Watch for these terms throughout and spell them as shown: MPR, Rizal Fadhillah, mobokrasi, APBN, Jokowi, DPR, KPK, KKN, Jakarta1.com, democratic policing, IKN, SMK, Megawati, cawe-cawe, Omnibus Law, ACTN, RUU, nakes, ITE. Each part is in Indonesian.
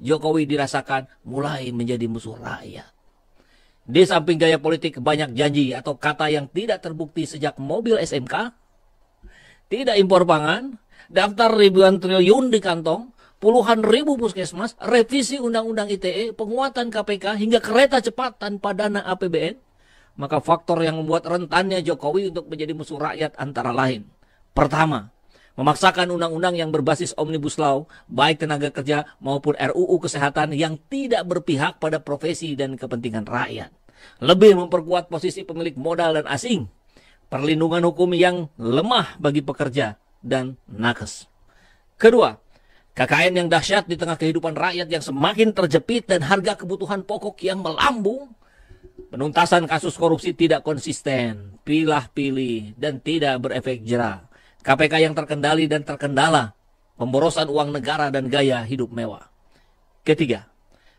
Jokowi dirasakan mulai menjadi musuh rakyat. Di samping gaya politik banyak janji atau kata yang tidak terbukti sejak mobil SMK, tidak impor pangan, daftar ribuan triliun di kantong, puluhan ribu puskesmas, revisi undang-undang ITE, penguatan KPK, hingga kereta cepat tanpa dana APBN, maka faktor yang membuat rentannya Jokowi untuk menjadi musuh rakyat antara lain. Pertama, memaksakan undang-undang yang berbasis Omnibus Law, baik tenaga kerja maupun RUU kesehatan yang tidak berpihak pada profesi dan kepentingan rakyat. Lebih memperkuat posisi pemilik modal dan asing, perlindungan hukum yang lemah bagi pekerja dan nakes. Kedua, KKN yang dahsyat di tengah kehidupan rakyat yang semakin terjepit dan harga kebutuhan pokok yang melambung. Penuntasan kasus korupsi tidak konsisten, pilah-pilih, dan tidak berefek jera. KPK yang terkendali dan terkendala, pemborosan uang negara dan gaya hidup mewah. Ketiga,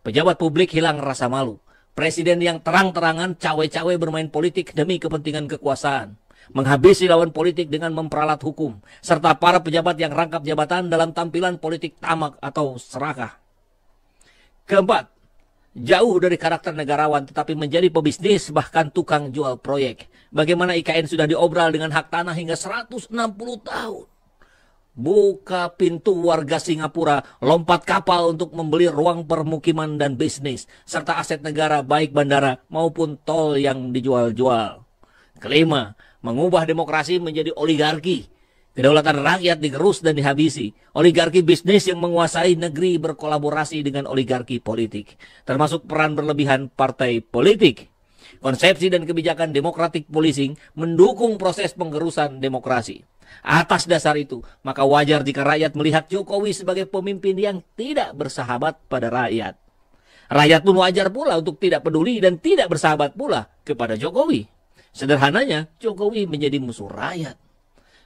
pejabat publik hilang rasa malu. Presiden yang terang-terangan cawe-cawe bermain politik demi kepentingan kekuasaan. Menghabisi lawan politik dengan memperalat hukum, serta para pejabat yang rangkap jabatan dalam tampilan politik tamak atau serakah. Keempat, jauh dari karakter negarawan tetapi menjadi pebisnis bahkan tukang jual proyek. Bagaimana IKN sudah diobral dengan hak tanah hingga 160 tahun. Buka pintu warga Singapura, lompat kapal untuk membeli ruang permukiman dan bisnis, serta aset negara baik bandara maupun tol yang dijual-jual. Kelima, mengubah demokrasi menjadi oligarki. Kedaulatan rakyat digerus dan dihabisi. Oligarki bisnis yang menguasai negeri berkolaborasi dengan oligarki politik, termasuk peran berlebihan partai politik. Konsepsi dan kebijakan demokratik policing mendukung proses penggerusan demokrasi. Atas dasar itu, maka wajar jika rakyat melihat Jokowi sebagai pemimpin yang tidak bersahabat pada rakyat. Rakyat pun wajar pula untuk tidak peduli dan tidak bersahabat pula kepada Jokowi. Sederhananya, Jokowi menjadi musuh rakyat.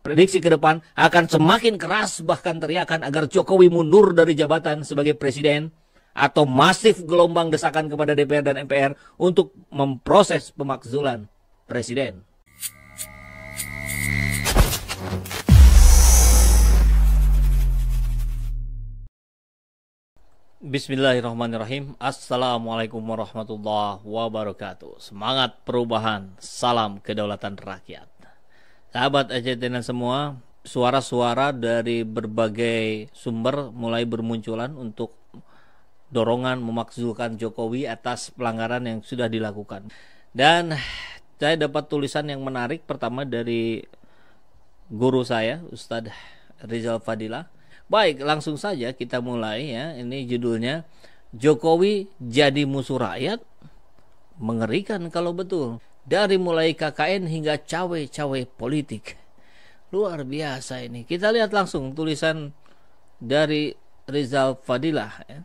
Prediksi ke depan akan semakin keras, bahkan teriakan agar Jokowi mundur dari jabatan sebagai presiden, atau masif gelombang desakan kepada DPR dan MPR untuk memproses pemakzulan presiden. Bismillahirrahmanirrahim. Assalamualaikum warahmatullahi wabarakatuh. Semangat perubahan, salam kedaulatan rakyat. Sahabat ACTN semua, suara-suara dari berbagai sumber mulai bermunculan untuk dorongan memakzulkan Jokowi atas pelanggaran yang sudah dilakukan. Dan saya dapat tulisan yang menarik pertama dari guru saya, Ustadz Rizal Fadhillah. Baik, langsung saja kita mulai ya. Ini judulnya, Jokowi jadi musuh rakyat? Mengerikan kalau betul. Dari mulai KKN hingga cawe-cawe politik. Luar biasa ini. Kita lihat langsung tulisan dari Rizal Fadhillah ya.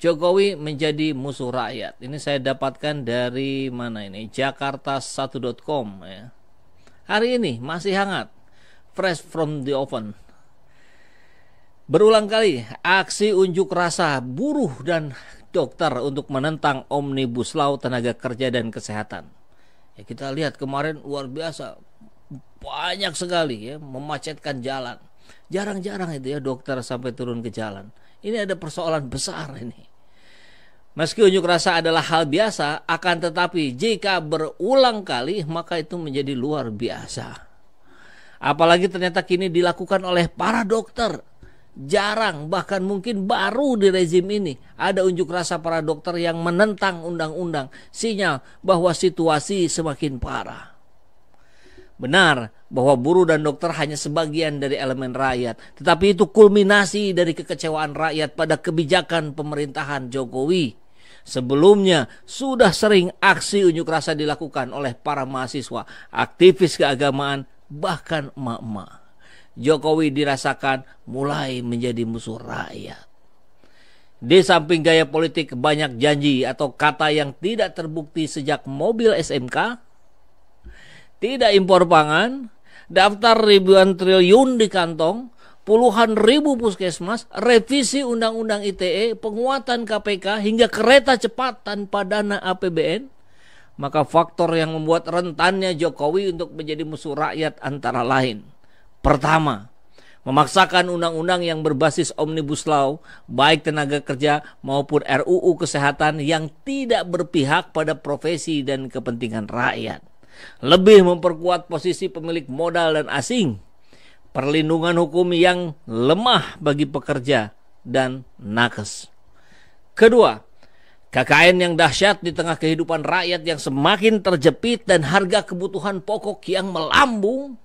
Jokowi menjadi musuh rakyat. Ini saya dapatkan dari mana ini? Jakarta1.com ya. Hari ini masih hangat. Fresh from the oven. Berulang kali aksi unjuk rasa buruh dan dokter untuk menentang Omnibus Law tenaga kerja dan kesehatan. Ya, kita lihat kemarin luar biasa banyak sekali ya memacetkan jalan. Jarang-jarang itu ya dokter sampai turun ke jalan. Ini ada persoalan besar ini. Meski unjuk rasa adalah hal biasa, akan tetapi jika berulang kali maka itu menjadi luar biasa. Apalagi ternyata kini dilakukan oleh para dokter. Jarang, bahkan mungkin baru di rezim ini ada unjuk rasa para dokter yang menentang undang-undang. Sinyal bahwa situasi semakin parah. Benar bahwa buruh dan dokter hanya sebagian dari elemen rakyat, tetapi itu kulminasi dari kekecewaan rakyat pada kebijakan pemerintahan Jokowi. Sebelumnya sudah sering aksi unjuk rasa dilakukan oleh para mahasiswa, aktivis keagamaan, bahkan emak-emak. Jokowi dirasakan mulai menjadi musuh rakyat. Di samping gaya politik banyak janji atau kata yang tidak terbukti sejak mobil SMK, tidak impor pangan, daftar ribuan triliun di kantong, puluhan ribu puskesmas, revisi undang-undang ITE, penguatan KPK, hingga kereta cepat tanpa dana APBN, maka faktor yang membuat rentannya Jokowi untuk menjadi musuh rakyat antara lain. Pertama, memaksakan undang-undang yang berbasis Omnibus Law, baik tenaga kerja maupun RUU kesehatan yang tidak berpihak pada profesi dan kepentingan rakyat, lebih memperkuat posisi pemilik modal dan asing, perlindungan hukum yang lemah bagi pekerja dan nakes. Kedua, KKN yang dahsyat di tengah kehidupan rakyat yang semakin terjepit dan harga kebutuhan pokok yang melambung.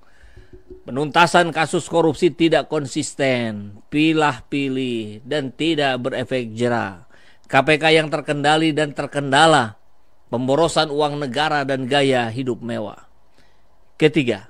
Penuntasan kasus korupsi tidak konsisten, pilah-pilih, dan tidak berefek jera. KPK yang terkendali dan terkendala, pemborosan uang negara dan gaya hidup mewah. Ketiga,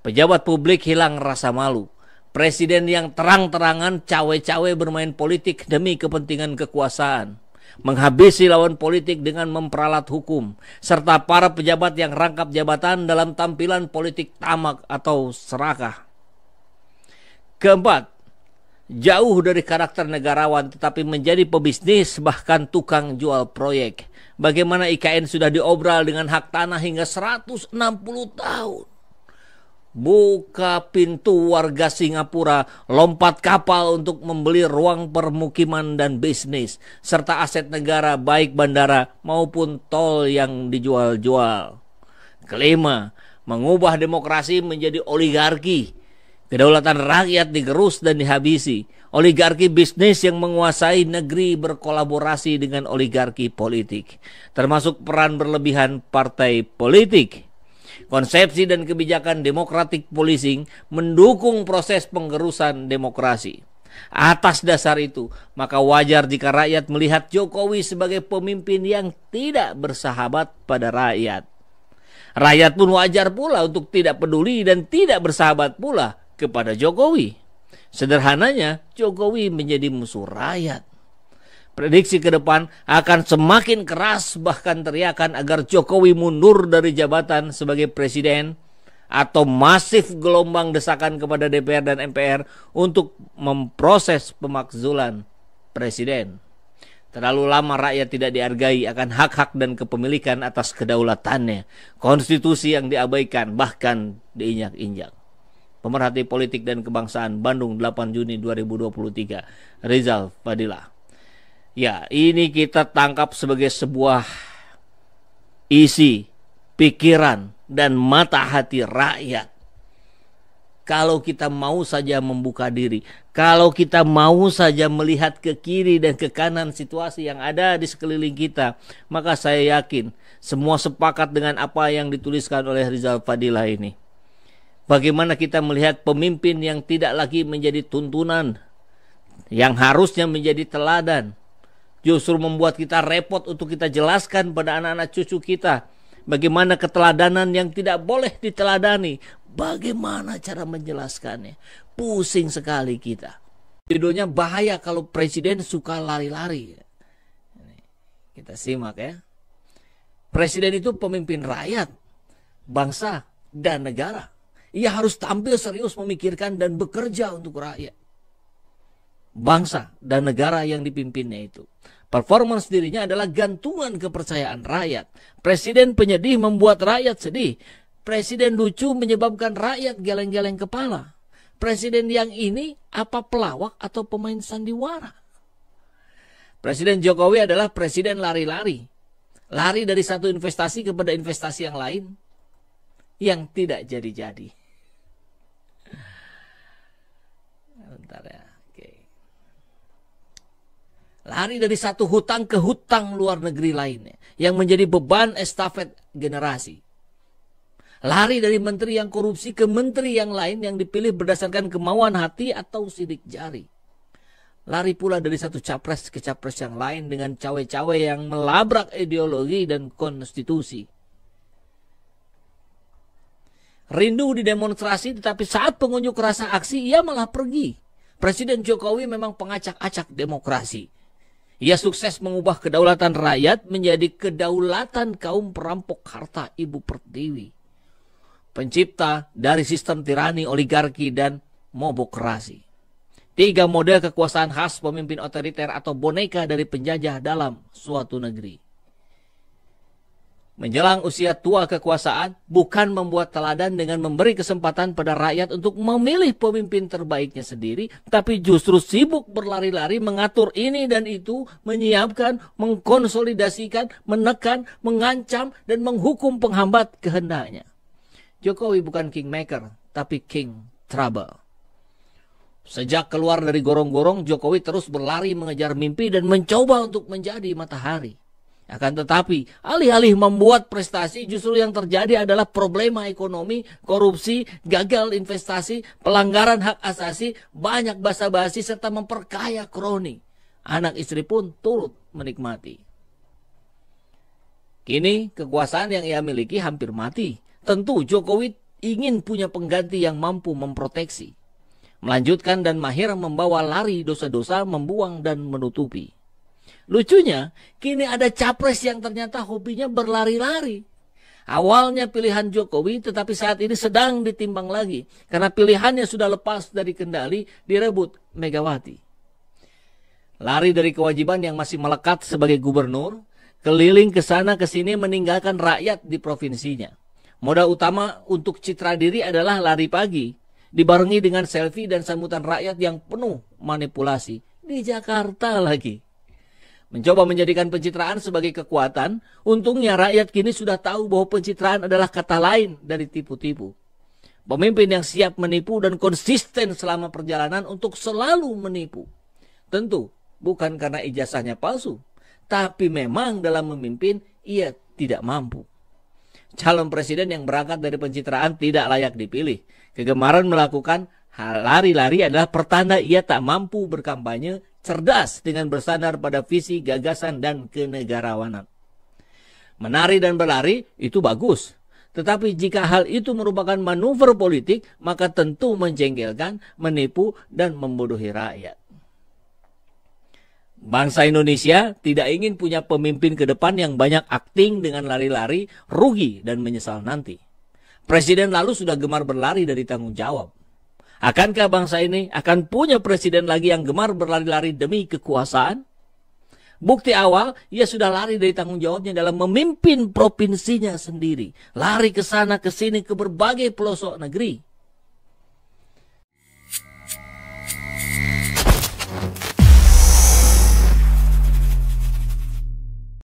pejabat publik hilang rasa malu. Presiden yang terang-terangan cawe-cawe bermain politik demi kepentingan kekuasaan, menghabisi lawan politik dengan memperalat hukum, serta para pejabat yang rangkap jabatan dalam tampilan politik tamak atau serakah. Keempat, jauh dari karakter negarawan tetapi menjadi pebisnis, bahkan tukang jual proyek. Bagaimana IKN sudah diobral dengan hak tanah hingga 160 tahun. Buka pintu warga Singapura, lompat kapal untuk membeli ruang permukiman dan bisnis, serta aset negara baik bandara maupun tol yang dijual-jual. Kelima, mengubah demokrasi menjadi oligarki. Kedaulatan rakyat digerus dan dihabisi. Oligarki bisnis yang menguasai negeri berkolaborasi dengan oligarki politik, termasuk peran berlebihan partai politik. Konsepsi dan kebijakan democratic policing mendukung proses penggerusan demokrasi. Atas dasar itu, maka wajar jika rakyat melihat Jokowi sebagai pemimpin yang tidak bersahabat pada rakyat. Rakyat pun wajar pula untuk tidak peduli dan tidak bersahabat pula kepada Jokowi. Sederhananya, Jokowi menjadi musuh rakyat. Prediksi ke depan akan semakin keras, bahkan teriakan agar Jokowi mundur dari jabatan sebagai presiden, atau masif gelombang desakan kepada DPR dan MPR untuk memproses pemakzulan presiden. Terlalu lama rakyat tidak dihargai akan hak-hak dan kepemilikan atas kedaulatannya. Konstitusi yang diabaikan, bahkan diinjak-injak. Pemerhati Politik dan Kebangsaan, Bandung, 8 Juni 2023. Rizal Fadhillah. Ya, ini kita tangkap sebagai sebuah isi, pikiran, dan mata hati rakyat. Kalau kita mau saja membuka diri, kalau kita mau saja melihat ke kiri dan ke kanan situasi yang ada di sekeliling kita, maka saya yakin semua sepakat dengan apa yang dituliskan oleh Rizal Fadhillah ini. Bagaimana kita melihat pemimpin yang tidak lagi menjadi tuntunan, yang harusnya menjadi teladan, justru membuat kita repot untuk kita jelaskan pada anak-anak cucu kita bagaimana keteladanan yang tidak boleh diteladani, bagaimana cara menjelaskannya. Pusing sekali kita. Judulnya bahaya kalau presiden suka lari-lari. Kita simak ya. Presiden itu pemimpin rakyat, bangsa, dan negara. Ia harus tampil serius memikirkan dan bekerja untuk rakyat, bangsa, dan negara yang dipimpinnya itu. Performance dirinya adalah gantungan kepercayaan rakyat. Presiden penyedih membuat rakyat sedih. Presiden lucu menyebabkan rakyat geleng-geleng kepala. Presiden yang ini apa pelawak atau pemain sandiwara? Presiden Jokowi adalah presiden lari-lari. Lari dari satu investasi kepada investasi yang lain yang tidak jadi-jadi. Bentar ya. Lari dari satu hutang ke hutang luar negeri lainnya yang menjadi beban estafet generasi. Lari dari menteri yang korupsi ke menteri yang lain yang dipilih berdasarkan kemauan hati atau sidik jari. Lari pula dari satu capres ke capres yang lain dengan cawe-cawe yang melabrak ideologi dan konstitusi. Rindu didemonstrasi, tetapi saat pengunjuk rasa aksi ia malah pergi. Presiden Jokowi memang pengacak-acak demokrasi. Ia sukses mengubah kedaulatan rakyat menjadi kedaulatan kaum perampok harta ibu pertiwi, pencipta dari sistem tirani, oligarki, dan mobokrasi. Tiga model kekuasaan khas pemimpin otoriter atau boneka dari penjajah dalam suatu negeri. menjelang usia tua kekuasaan, bukan membuat teladan dengan memberi kesempatan pada rakyat untuk memilih pemimpin terbaiknya sendiri, tapi justru sibuk berlari-lari mengatur ini dan itu, menyiapkan, mengkonsolidasikan, menekan, mengancam, dan menghukum penghambat kehendaknya. Jokowi bukan kingmaker, tapi king trouble. Sejak keluar dari gorong-gorong, Jokowi terus berlari mengejar mimpi dan mencoba untuk menjadi matahari. Akan tetapi, alih-alih membuat prestasi, justru yang terjadi adalah problema ekonomi, korupsi, gagal investasi, pelanggaran hak asasi, banyak basa-basi, serta memperkaya kroni. Anak istri pun turut menikmati. Kini, kekuasaan yang ia miliki hampir mati. Tentu, Jokowi ingin punya pengganti yang mampu memproteksi, melanjutkan dan mahir membawa lari dosa-dosa, membuang dan menutupi. Lucunya, kini ada capres yang ternyata hobinya berlari-lari. Awalnya pilihan Jokowi, tetapi saat ini sedang ditimbang lagi karena pilihannya sudah lepas dari kendali, direbut Megawati. Lari dari kewajiban yang masih melekat sebagai gubernur, keliling ke sana ke sini meninggalkan rakyat di provinsinya. Modal utama untuk citra diri adalah lari pagi, dibarengi dengan selfie dan sambutan rakyat yang penuh manipulasi di Jakarta lagi. Mencoba menjadikan pencitraan sebagai kekuatan, untungnya rakyat kini sudah tahu bahwa pencitraan adalah kata lain dari tipu-tipu. Pemimpin yang siap menipu dan konsisten selama perjalanan untuk selalu menipu. Tentu bukan karena ijazahnya palsu, tapi memang dalam memimpin ia tidak mampu. Calon presiden yang berangkat dari pencitraan tidak layak dipilih. Kegemaran melakukan lari-lari adalah pertanda ia tak mampu berkampanye cerdas dengan bersandar pada visi, gagasan, dan kenegarawanan. Menari dan berlari itu bagus. Tetapi jika hal itu merupakan manuver politik, maka tentu menjengkelkan, menipu, dan membodohi rakyat. Bangsa Indonesia tidak ingin punya pemimpin ke depan yang banyak akting dengan lari-lari, rugi, dan menyesal nanti. Presiden lalu sudah gemar berlari dari tanggung jawab. Akankah bangsa ini akan punya presiden lagi yang gemar berlari-lari demi kekuasaan? Bukti awal, ia sudah lari dari tanggung jawabnya dalam memimpin provinsinya sendiri. Lari ke sana, ke sini, ke berbagai pelosok negeri.